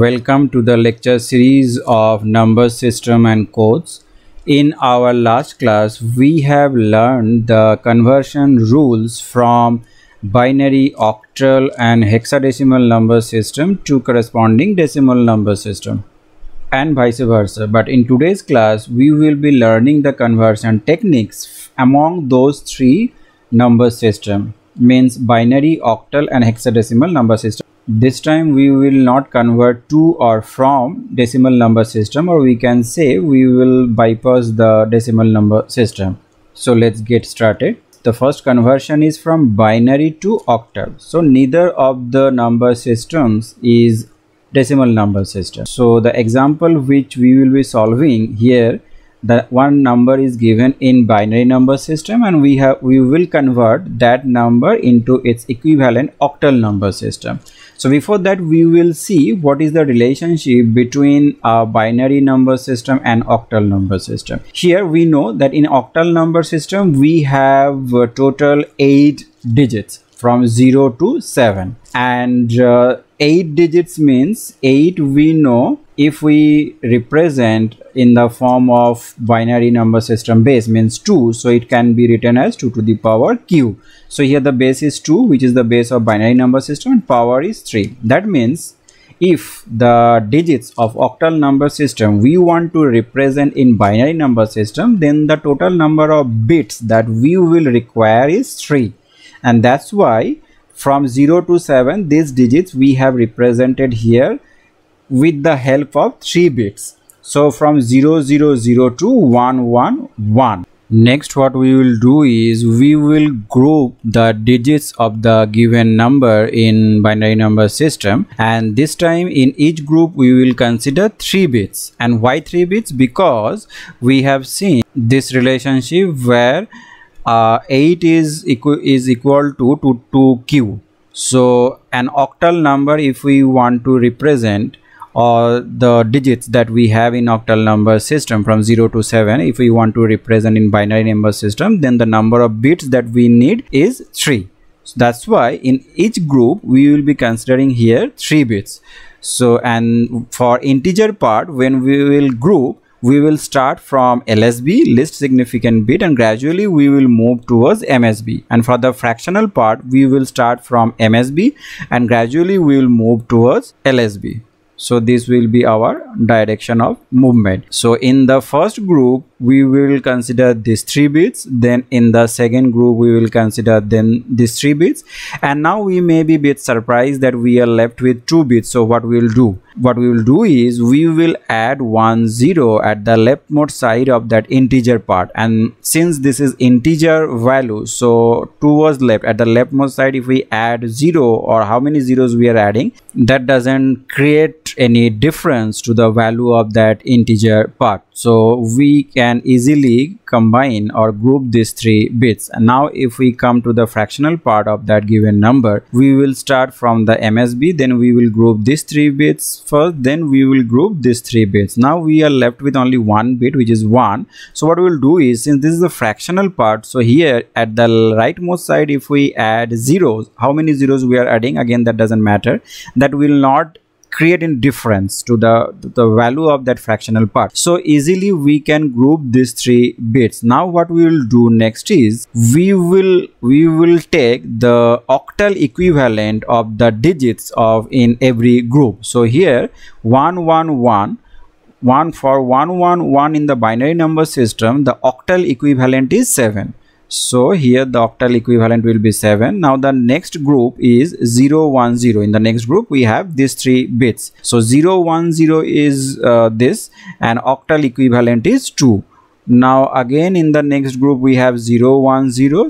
Welcome to the lecture series of number system and codes. In our last class, we have learned the conversion rules from binary, octal and hexadecimal number system to corresponding decimal number system and vice versa. But in today's class, we will be learning the conversion techniques among those three number system, means binary, octal and hexadecimal number system. This time we will not convert to or from decimal number system, or we can say we will bypass the decimal number system. So let's get started. The first conversion is from binary to octal. So neither of the number systems is decimal number system. So the example which we will be solving here, the one number is given in binary number system and we will convert that number into its equivalent octal number system. So before that, we will see what is the relationship between a binary number system and octal number system. Here we know that in octal number system we have a total 8 digits from 0 to 7, and 8 digits means 8 we know if we represent in the form of binary number system base, means 2. So it can be written as 2 to the power q. So here the base is 2, which is the base of binary number system, and power is 3. That means if the digits of octal number system we want to represent in binary number system, then the total number of bits that we will require is 3. And that's why from 0 to 7 these digits we have represented here with the help of 3 bits. So from 000 to 111. Next, what we will do is we will group the digits of the given number in binary number system, and this time in each group we will consider 3 bits. And why 3 bits? Because we have seen this relationship where 8 is equal to q. So an octal number, if we want to represent all the digits that we have in octal number system from 0 to 7, if we want to represent in binary number system, then the number of bits that we need is 3. So that's why in each group we will be considering here 3 bits. So, and for integer part, when we will group, we will start from LSB, least significant bit, and gradually we will move towards MSB. And for the fractional part, we will start from MSB and gradually we will move towards LSB. So this will be our direction of movement. So in the first group, we will consider these 3 bits. Then in the second group, we will consider then these 3 bits. And now we may be a bit surprised that we are left with 2 bits. So what we will do? What we will do is we will add 10 at the leftmost side of that integer part. And since this is integer value, so 2 was left at the leftmost side. If we add 0 or how many zeros we are adding, that doesn't create any difference to the value of that integer part. So we can easily combine or group these 3 bits. And now if we come to the fractional part of that given number, we will start from the MSB, then we will group these 3 bits first, then we will group these 3 bits. Now we are left with only 1 bit, which is 1. So what we'll do is, since this is the fractional part, so here at the rightmost side, if we add zeros, how many zeros we are adding, again that doesn't matter, that will not create any difference to the value of that fractional part. So easily we can group these 3 bits. Now what we will do next is we will take the octal equivalent of the digits of in every group. So here 111 in the binary number system, the octal equivalent is 7. So here the octal equivalent will be 7. Now the next group is 010. In the next group we have these 3 bits. So 010 is this, and octal equivalent is 2. Now again in the next group we have 010.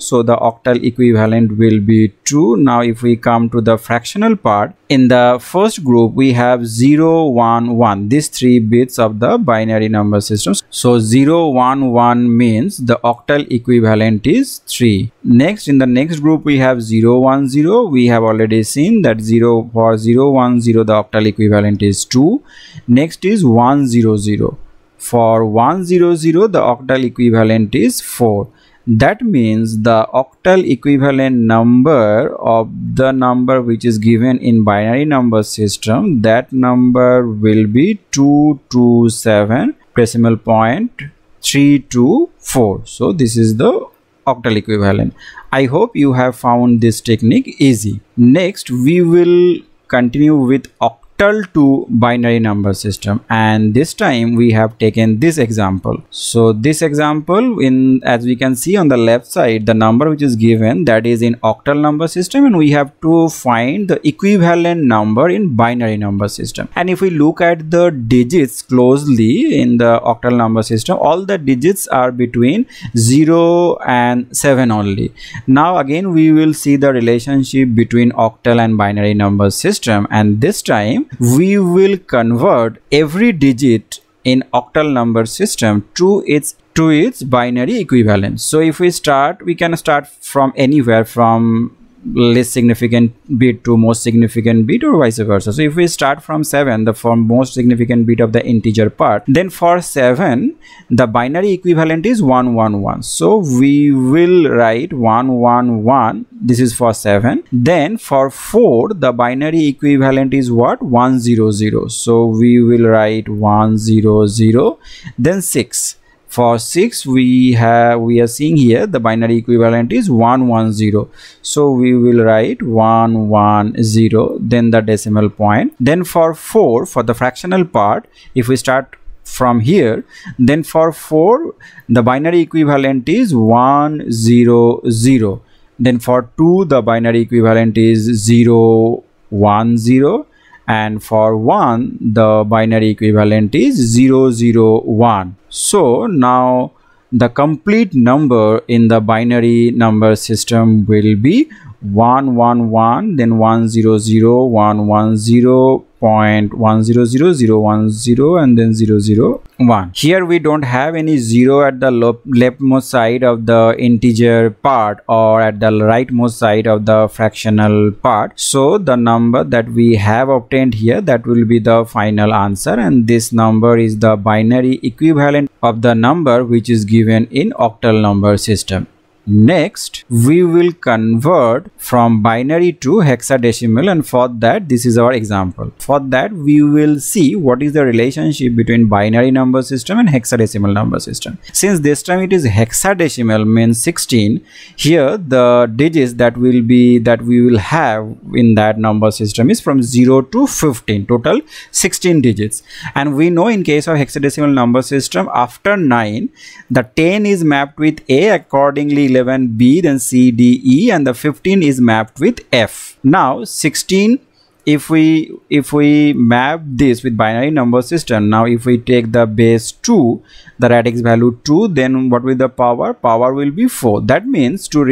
So the octal equivalent will be 2. Now if we come to the fractional part, in the first group we have 011, these 3 bits of the binary number system. So 011 means the octal equivalent is 3. Next, in the next group we have 010. We have already seen that 010 the octal equivalent is 2. Next is 100. For 100 the octal equivalent is 4. That means the octal equivalent number of the number which is given in binary number system, that number will be 227.324. So this is the octal equivalent. I hope you have found this technique easy. Next we will continue with octal to binary number system, and this time we have taken this example. So this example, in as we can see on the left side, the number which is given, that is in octal number system, and we have to find the equivalent number in binary number system. And if we look at the digits closely in the octal number system, all the digits are between 0 and 7 only. Now again we will see the relationship between octal and binary number system, and this time we will convert every digit in octal number system to its binary equivalent. So if we start, we can start from anywhere, from least significant bit to most significant bit, or vice versa. So if we start from 7, the from most significant bit of the integer part, then for 7 the binary equivalent is 111. So we will write 111. This is for 7. Then for 4 the binary equivalent is what? 100. So we will write 100. Then 6. For 6 we are seeing here the binary equivalent is 110. So we will write 110, then the decimal point. Then for 4, for the fractional part, if we start from here, then for 4 the binary equivalent is 100. Then for 2 the binary equivalent is 010, and for 1 the binary equivalent is 001. So now the complete number in the binary number system will be 111, then 100, 110.100010, and then 001. Here we don't have any 0 at the leftmost side of the integer part or at the rightmost side of the fractional part. So the number that we have obtained here, that will be the final answer, and this number is the binary equivalent of the number which is given in octal number system. Next we will convert from binary to hexadecimal, and for that, this is our example. For that we will see what is the relationship between binary number system and hexadecimal number system. Since this time it is hexadecimal, means 16, here the digits that we will have in that number system is from 0 to 15, total 16 digits. And we know in case of hexadecimal number system, after 9 the 10 is mapped with A, accordingly 11 B, then C, D, E, and the 15 is mapped with F. Now 16, if we map this with binary number system, now if we take the base 2, the radix value 2, then what will the power will be 4. That means to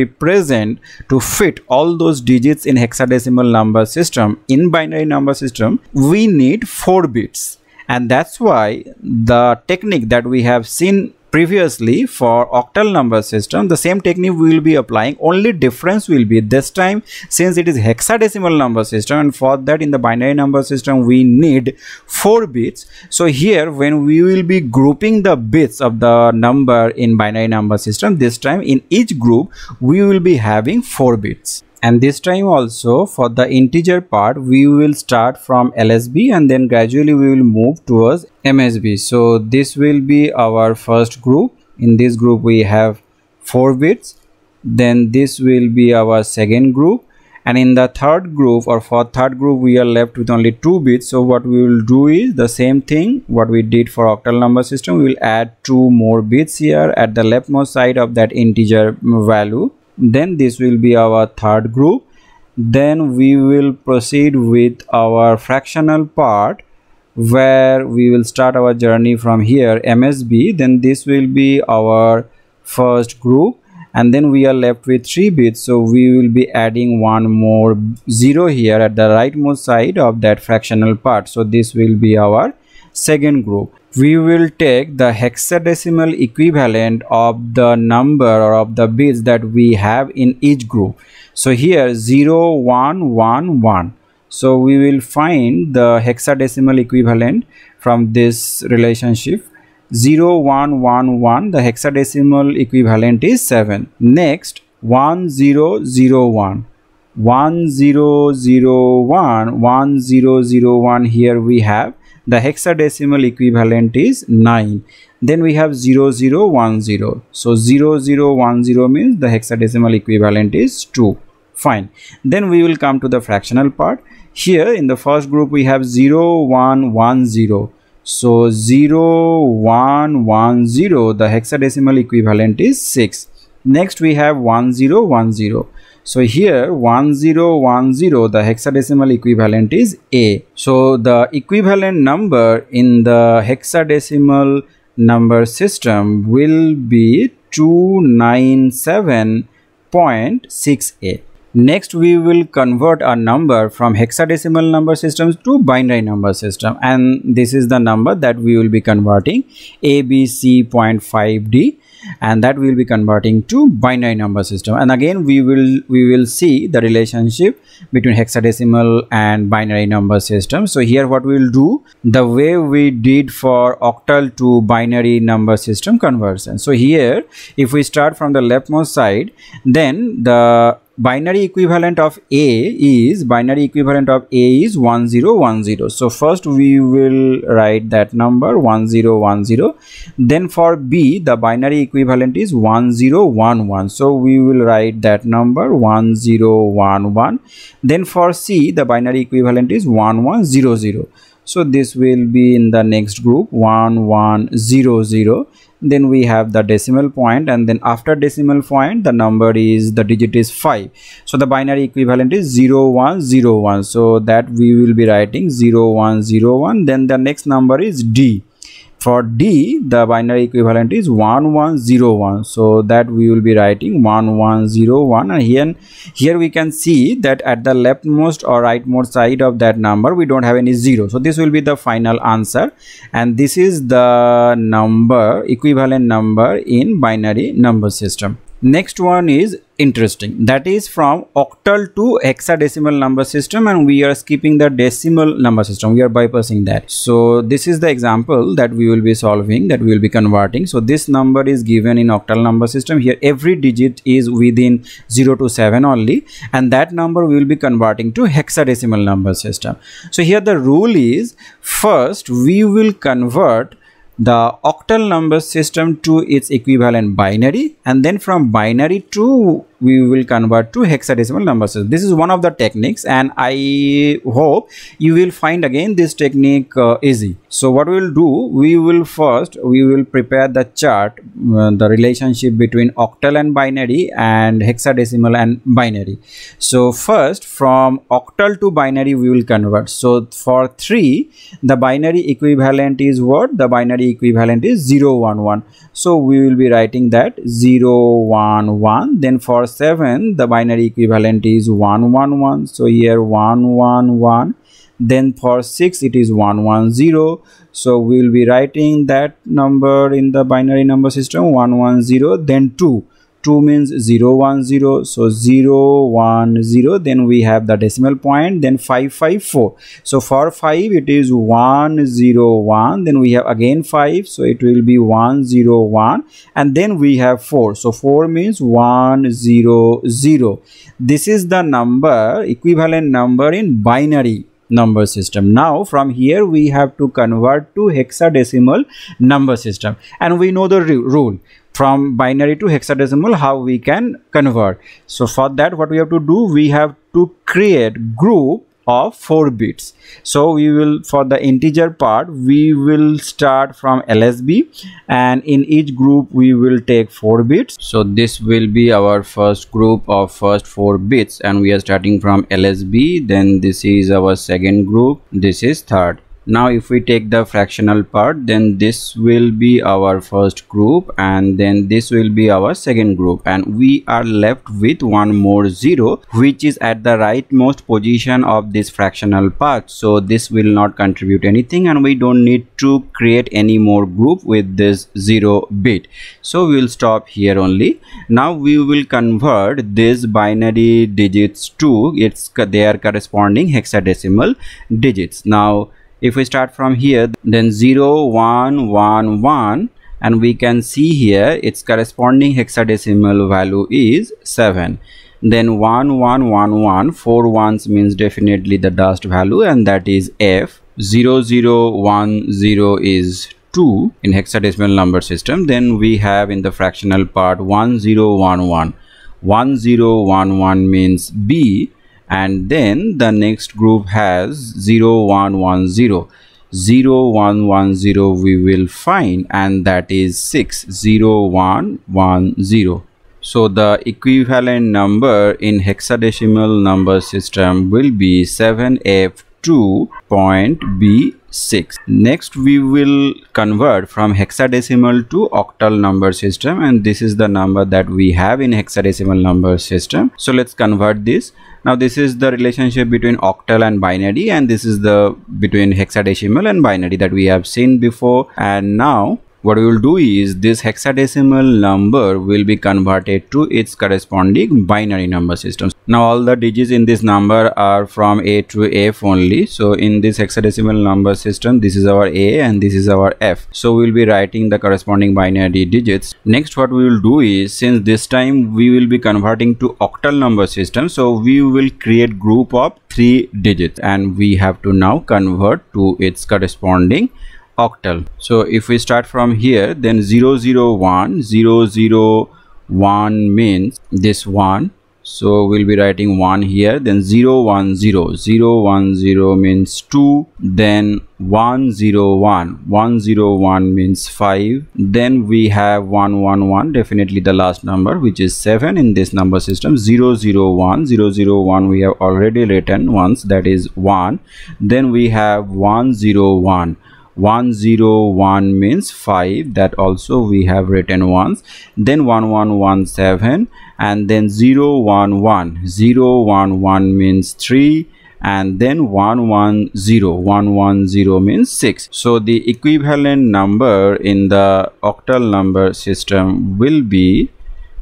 fit all those digits in hexadecimal number system in binary number system we need 4 bits, and that's why the technique that we have seen previously for octal number system, the same technique we will be applying. Only difference will be this time, since it is hexadecimal number system, and for that in the binary number system we need 4 bits. So here when we will be grouping the bits of the number in binary number system, this time in each group we will be having 4 bits. And this time also for the integer part we will start from LSB, and then gradually we will move towards MSB. So this will be our first group. In this group we have 4 bits. Then this will be our second group, and in the third group or for third group we are left with only 2 bits. So what we will do is the same thing what we did for octal number system. We will add 2 more bits here at the leftmost side of that integer value. Then this will be our third group. Then we will proceed with our fractional part, where we will start our journey from here, MSB. Then this will be our first group, and then we are left with 3 bits. So we will be adding 1 more 0 here at the rightmost side of that fractional part. So this will be our second group. We will take the hexadecimal equivalent of the number or of the bits that we have in each group. So here 0 1 1 1. So we will find the hexadecimal equivalent from this relationship. 0111, the hexadecimal equivalent is 7. Next 1001, 1001, 1001, here we have the hexadecimal equivalent is 9. Then we have 0010. So 0010 means the hexadecimal equivalent is 2. Fine. Then we will come to the fractional part. Here in the first group we have 0110. So 0110, the hexadecimal equivalent is 6. Next we have 1010. So here 1010, the hexadecimal equivalent is A. So the equivalent number in the hexadecimal number system will be 297.68. Next we will convert a number from hexadecimal number systems to binary number system, and this is the number that we will be converting, ABC.5D, and that we will be converting to binary number system. And again we will see the relationship between hexadecimal and binary number system. So here what we will do, the way we did for octal to binary number system conversion. So here if we start from the leftmost side, then the binary equivalent of A is 1010. So first we will write that number 1010. Then for B, the binary equivalent is 1011. So we will write that number 1011. Then for C, the binary equivalent is 1100. So this will be in the next group, 1100. Then we have the decimal point, and then after decimal point the number is, the digit is 5. So the binary equivalent is 0101. So that we will be writing 0101. Then the next number is D. For D, the binary equivalent is 1101. So that we will be writing 1101. And here we can see that at the leftmost or rightmost side of that number we don't have any 0. So this will be the final answer, and this is the number, equivalent number in binary number system. Next one is interesting, that is from octal to hexadecimal number system, and we are skipping the decimal number system, we are bypassing that. So this is the example that we will be solving, that we will be converting. So this number is given in octal number system. Here every digit is within 0 to 7 only, and that number we will be converting to hexadecimal number system. So here the rule is, first we will convert the octal number system to its equivalent binary, and then from binary to we will convert to hexadecimal number system. This is one of the techniques, and I hope you will find again this technique easy. So what we will do, we will prepare the chart, the relationship between octal and binary and hexadecimal and binary. So first from octal to binary we will convert. So for 3, the binary equivalent is what? The binary equivalent is 011. So we will be writing that 011. Then for 7, the binary equivalent is 111. So here 111. Then for 6 it is 110. So we will be writing that number in the binary number system 110. Then 2 means 010. So 010. Then we have the decimal point, then 554. So for 5 it is 101. Then we have again 5, so it will be 101. And then we have 4, so 4 means 100. This is the number, equivalent number in binary number system. Now from here we have to convert to hexadecimal number system, and we know the rule, from binary to hexadecimal how we can convert. So for that what we have to do, we have to create group of 4 bits. So we will, for the integer part, we will start from LSB, and in each group we will take 4 bits. So this will be our first group of first 4 bits, and we are starting from LSB. Then this is our second group, this is third. Now if we take the fractional part, then this will be our first group, and then this will be our second group, and we are left with one more 0, which is at the rightmost position of this fractional part. So this will not contribute anything, and we don't need to create any more group with this 0 bit. So we will stop here only. Now we will convert this binary digits to their corresponding hexadecimal digits. Now If we start from here, then 0 1 1 1, and we can see here its corresponding hexadecimal value is 7. Then 1 1 1 1, 4 ones means definitely the last value, and that is F. 0 0 1 0 is 2 in hexadecimal number system. Then we have in the fractional part 1 0 1 1. 1 0 1 1 means B, and then the next group has 0 1 1 0. 0 1 1 0 we will find, and that is 6. 0 1 1 0. So the equivalent number in hexadecimal number system will be 7F2.B6. Next we will convert from hexadecimal to octal number system, and this is the number that we have in hexadecimal number system. So let's convert this. Now this is the relationship between octal and binary, and this is the between hexadecimal and binary that we have seen before. And now what we will do is this hexadecimal number will be converted to its corresponding binary number system. Now all the digits in this number are from A to F only. So in this hexadecimal number system, this is our A and this is our F. So we'll be writing the corresponding binary digits. Next what we will do is, since this time we will be converting to octal number system, so we will create group of 3 digits, and we have to now convert to its corresponding octal. So if we start from here, then 0 0 1 0 0 1 means this 1, so we'll be writing 1 here. Then 0 1 0 0 1 0 means 2. Then 1 0 1 1 0 1 means 5. Then we have 1 1 1, definitely the last number, which is 7 in this number system. 0 0 1 0 0 1 we have already written once, that is 1. Then we have 1 0 1. 1 0 1 means 5, that also we have written once. Then 1 1 1 7, and then 0 1 1 0 1 1 means 3, and then 1 1 0 1 1 0 means 6. So the equivalent number in the octal number system will be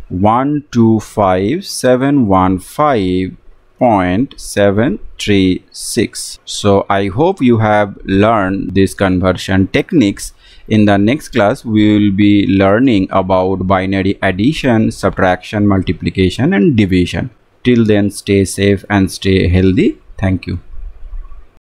125,715.736. So I hope you have learned these conversion techniques. In the next class we will be learning about binary addition, subtraction, multiplication and division. Till then, stay safe and stay healthy. Thank you.